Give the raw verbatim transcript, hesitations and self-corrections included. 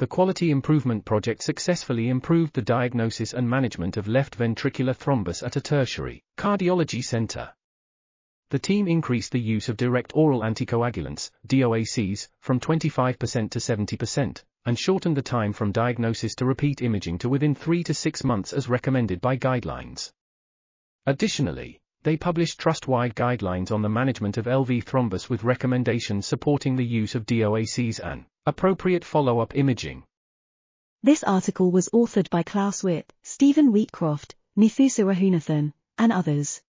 The Quality Improvement Project successfully improved the diagnosis and management of left ventricular thrombus at a tertiary cardiology center. The team increased the use of direct oral anticoagulants, D O A Cs, from twenty-five percent to seventy percent, and shortened the time from diagnosis to repeat imaging to within three to six months as recommended by guidelines. Additionally, they published trust-wide guidelines on the management of L V thrombus with recommendations supporting the use of D O A Cs and appropriate follow-up imaging. This article was authored by Klaus Witt, Stephen Wheatcroft, Nithusa Rahunathan, and others.